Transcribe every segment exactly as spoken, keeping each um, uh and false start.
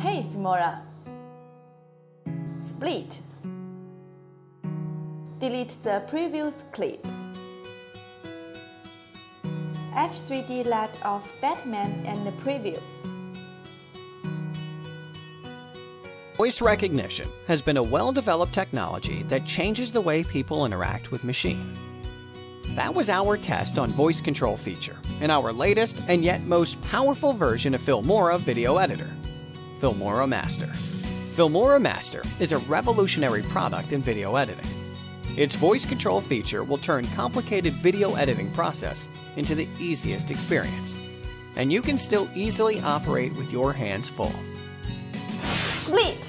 Hey Filmora, split. Delete the previous clip. Add three D L U T of Batman and the preview. Voice recognition has been a well-developed technology that changes the way people interact with machines. That was our test on voice control feature in our latest and yet most powerful version of Filmora Video Editor, Filmora Master. Filmora Master is a revolutionary product in video editing. Its voice control feature will turn complicated video editing process into the easiest experience, and you can still easily operate with your hands full. Split.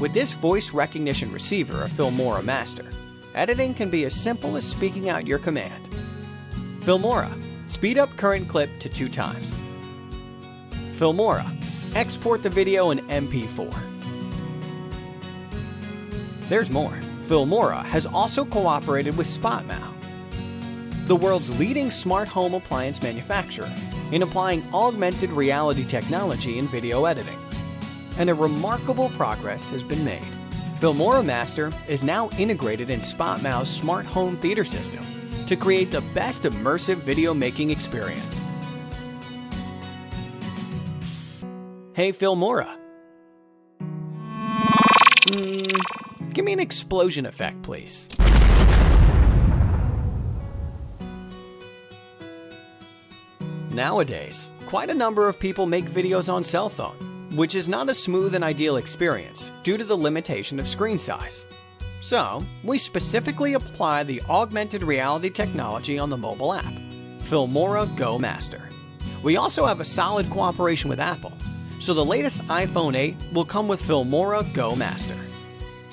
With this voice recognition receiver of Filmora Master, editing can be as simple as speaking out your command. Filmora, speed up current clip to two times. Filmora, export the video in M P four. There's more. Filmora has also cooperated with Spotmau, the world's leading smart home appliance manufacturer, in applying augmented reality technology in video editing. And a remarkable progress has been made. Filmora Master is now integrated in Spotmau's smart home theater system to create the best immersive video making experience. Hey Filmora. Mm, give me an explosion effect, please. Nowadays, quite a number of people make videos on cell phone, which is not a smooth and ideal experience due to the limitation of screen size. So, we specifically apply the augmented reality technology on the mobile app, Filmora Go Master. We also have a solid cooperation with Apple, so the latest iPhone eight will come with Filmora Go Master.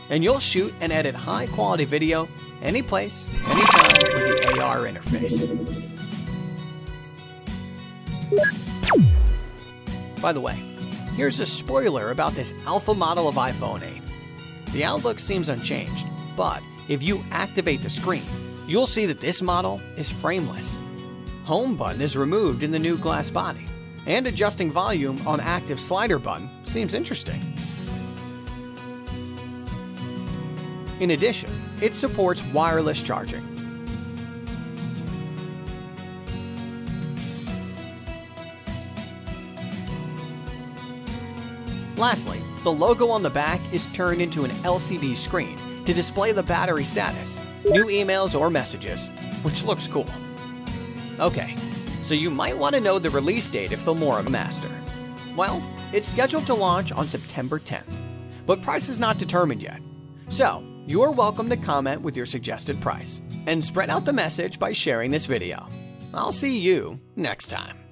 And you'll shoot and edit high-quality video anyplace, anytime with the A R interface. By the way, here's a spoiler about this alpha model of iPhone eight. The outlook seems unchanged, but if you activate the screen, you'll see that this model is frameless. Home button is removed in the new glass body, and adjusting volume on active slider button seems interesting. In addition, it supports wireless charging. Lastly, the logo on the back is turned into an L C D screen to display the battery status, new emails or messages, which looks cool. Okay, so you might want to know the release date of Filmora Master. Well, it's scheduled to launch on September tenth, but price is not determined yet. So, you're welcome to comment with your suggested price and spread out the message by sharing this video. I'll see you next time.